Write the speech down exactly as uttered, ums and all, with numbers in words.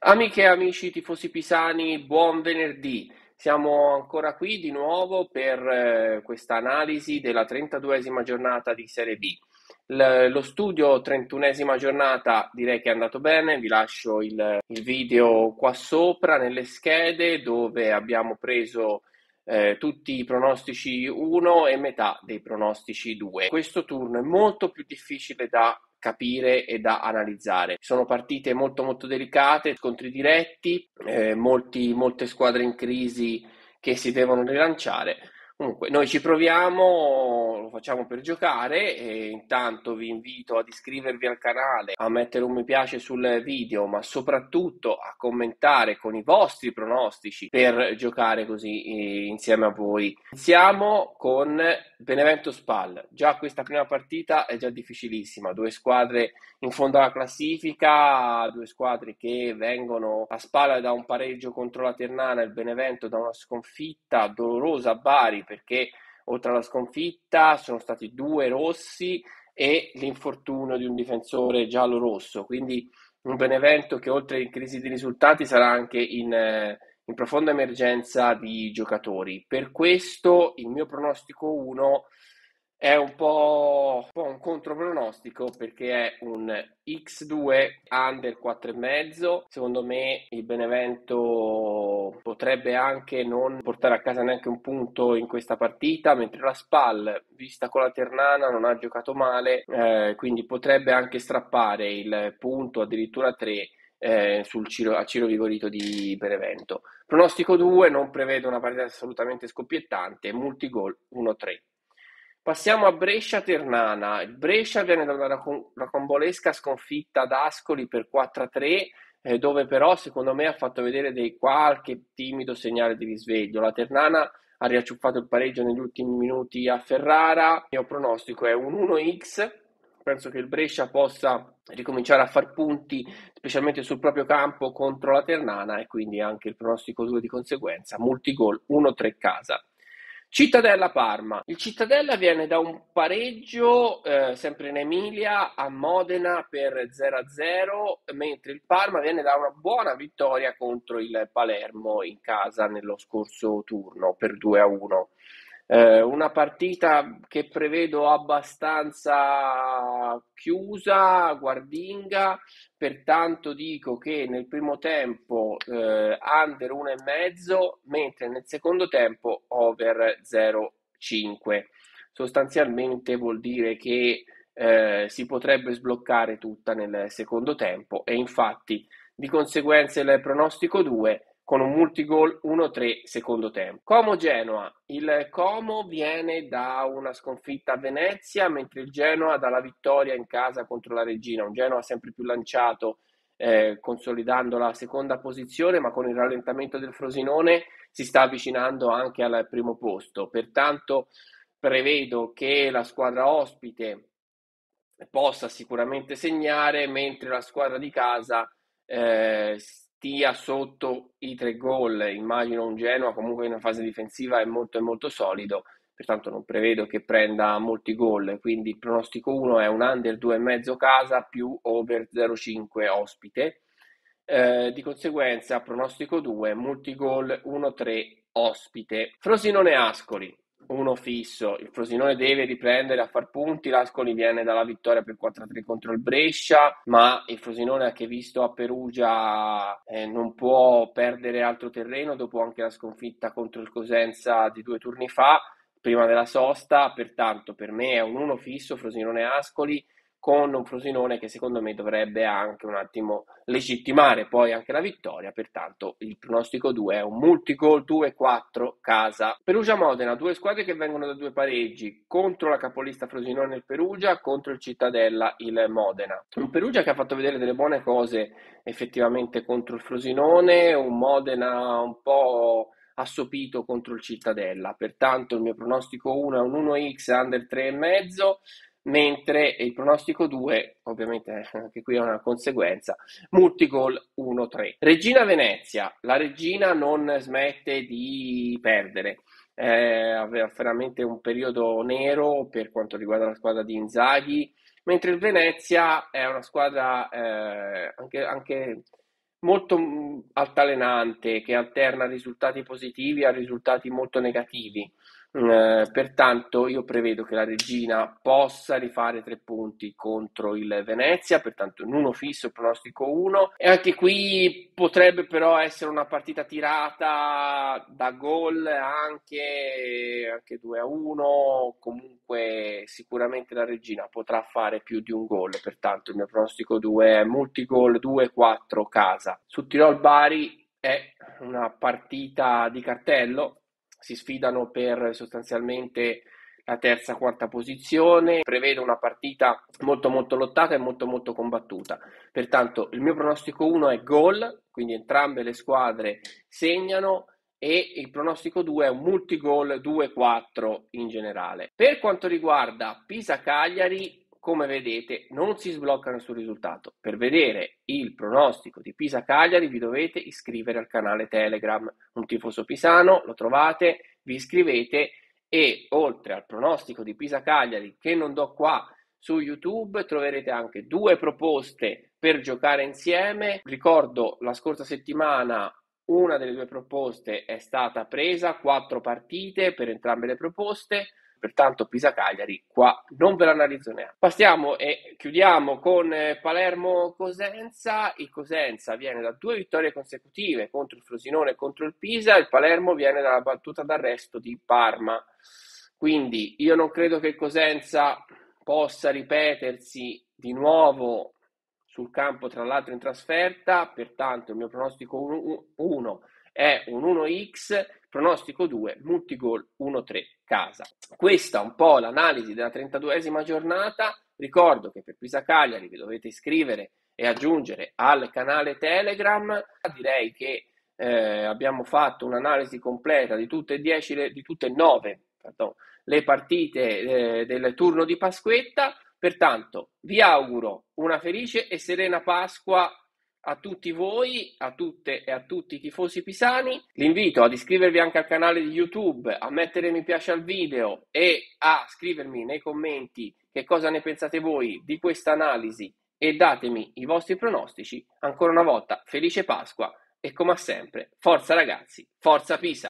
Amiche e amici tifosi pisani, buon venerdì. Siamo ancora qui di nuovo per eh, questa analisi della trentaduesima giornata di Serie B. L- lo studio trentunesima giornata direi che è andato bene, vi lascio il, il video qua sopra nelle schede dove abbiamo preso eh, tutti i pronostici uno e metà dei pronostici due. Questo turno è molto più difficile da capire e da analizzare. Sono partite molto molto delicate, scontri diretti, eh, molti, molte squadre in crisi che si devono rilanciare. Comunque noi ci proviamo, lo facciamo per giocare e intanto vi invito ad iscrivervi al canale, a mettere un mi piace sul video, ma soprattutto a commentare con i vostri pronostici per giocare così insieme a voi. Iniziamo con Benevento Spal. Già questa prima partita è già difficilissima, due squadre in fondo alla classifica, due squadre che vengono a Spal da un pareggio contro la Ternana, il Benevento da una sconfitta dolorosa a Bari, perché oltre alla sconfitta sono stati due rossi e l'infortunio di un difensore giallo-rosso, quindi un Benevento che oltre in crisi di risultati sarà anche in, in profonda emergenza di giocatori. Per questo il mio pronostico uno è un po', un po' un contropronostico, perché è un ics due under quattro e mezzo. Secondo me il Benevento potrebbe anche non portare a casa neanche un punto in questa partita, mentre la Spal, vista con la Ternana, non ha giocato male, eh, quindi potrebbe anche strappare il punto, addirittura tre, eh, sul Ciro, a Ciro Vigorito di Benevento. Pronostico due, non prevede una partita assolutamente scoppiettante, multigol uno tre. Passiamo a Brescia-Ternana. Il Brescia viene da una rocambolesca sconfitta ad Ascoli per quattro a tre, eh, dove però secondo me ha fatto vedere dei qualche timido segnale di risveglio. La Ternana ha riacciuffato il pareggio negli ultimi minuti a Ferrara. Il mio pronostico è un uno ics. Penso che il Brescia possa ricominciare a far punti, specialmente sul proprio campo, contro la Ternana, e quindi anche il pronostico due di conseguenza. Multigol uno tre casa. Cittadella-Parma. Il Cittadella viene da un pareggio eh, sempre in Emilia a Modena per zero a zero, mentre il Parma viene da una buona vittoria contro il Palermo in casa nello scorso turno per due a uno. Eh, una partita che prevedo abbastanza chiusa, guardinga, pertanto dico che nel primo tempo eh, under uno e mezzo, mentre nel secondo tempo over zero virgola cinque. Sostanzialmente vuol dire che eh, si potrebbe sbloccare tutta nel secondo tempo e infatti di conseguenza il pronostico due con un multigol uno tre secondo tempo. Como Genoa. Il Como viene da una sconfitta a Venezia, mentre il Genoa dalla vittoria in casa contro la Reggina. Un Genoa sempre più lanciato, eh, consolidando la seconda posizione, ma con il rallentamento del Frosinone si sta avvicinando anche al primo posto. Pertanto prevedo che la squadra ospite possa sicuramente segnare, mentre la squadra di casa eh, stia sotto i tre gol. Immagino un Genoa comunque in una fase difensiva è molto molto solido, pertanto non prevedo che prenda molti gol, quindi il pronostico uno è un under due e mezzo casa più over zero virgola cinque ospite, eh, di conseguenza pronostico due multigol uno tre ospite. Frosinone Ascoli uno fisso. Il Frosinone deve riprendere a far punti, l'Ascoli viene dalla vittoria per quattro a tre contro il Brescia, ma il Frosinone, anche visto a Perugia, eh, non può perdere altro terreno dopo anche la sconfitta contro il Cosenza di due turni fa, prima della sosta, pertanto per me è un uno fisso Frosinone Ascoli, con un Frosinone che secondo me dovrebbe anche un attimo legittimare poi anche la vittoria, pertanto il pronostico due è un multigol due quattro casa. Perugia-Modena, due squadre che vengono da due pareggi, contro la capolista Frosinone il Perugia, contro il Cittadella il Modena. Un Perugia che ha fatto vedere delle buone cose effettivamente contro il Frosinone, un Modena un po' assopito contro il Cittadella, pertanto il mio pronostico uno è un uno ics under tre e mezzo, mentre il pronostico due, ovviamente anche qui è una conseguenza, multigol uno tre. Reggina Venezia. La Reggina non smette di perdere, eh, aveva veramente un periodo nero per quanto riguarda la squadra di Inzaghi, mentre il Venezia è una squadra eh, anche, anche molto mh, altalenante, che alterna risultati positivi a risultati molto negativi. Eh, pertanto io prevedo che la Reggina possa rifare tre punti contro il Venezia, pertanto in uno fisso pronostico uno, e anche qui potrebbe però essere una partita tirata da gol, anche, anche due a uno. Comunque sicuramente la Reggina potrà fare più di un gol, pertanto il mio pronostico due è multigol due quattro casa. Su Tirol Bari è una partita di cartello, si sfidano per sostanzialmente la terza quarta posizione, prevede una partita molto molto lottata e molto molto combattuta, pertanto il mio pronostico uno è gol, quindi entrambe le squadre segnano, e il pronostico due è un multigol due quattro in generale. Per quanto riguarda Pisa-Cagliari, come vedete non si sblocca nessun risultato. Per vedere il pronostico di Pisa Cagliari vi dovete iscrivere al canale Telegram Un Tifoso Pisano, lo trovate, vi iscrivete, e oltre al pronostico di Pisa Cagliari che non do qua su YouTube troverete anche due proposte per giocare insieme. Ricordo la scorsa settimana una delle due proposte è stata presa, quattro partite per entrambe le proposte. Pertanto Pisa Cagliari qua non ve l'analizzo neanche. Passiamo e chiudiamo con Palermo Cosenza. Il Cosenza viene da due vittorie consecutive contro il Frosinone e contro il Pisa. Il Palermo viene dalla battuta d'arresto di Parma. Quindi io non credo che il Cosenza possa ripetersi di nuovo sul campo, tra l'altro in trasferta. Pertanto il mio pronostico uno è un uno x, pronostico due multigol uno tre casa. Questa è un po' l'analisi della trentaduesima giornata. Ricordo che per Pisa Cagliari vi dovete iscrivere e aggiungere al canale Telegram. Direi che eh, abbiamo fatto un'analisi completa di tutte e dieci le, di tutte e nove pardon, le partite eh, del turno di Pasquetta. Pertanto vi auguro una felice e serena Pasqua a tutti voi, a tutte e a tutti i tifosi pisani. L'invito ad iscrivervi anche al canale di YouTube, a mettere mi piace al video e a scrivermi nei commenti che cosa ne pensate voi di questa analisi, e datemi i vostri pronostici. Ancora una volta felice Pasqua e come sempre, forza ragazzi, forza Pisa!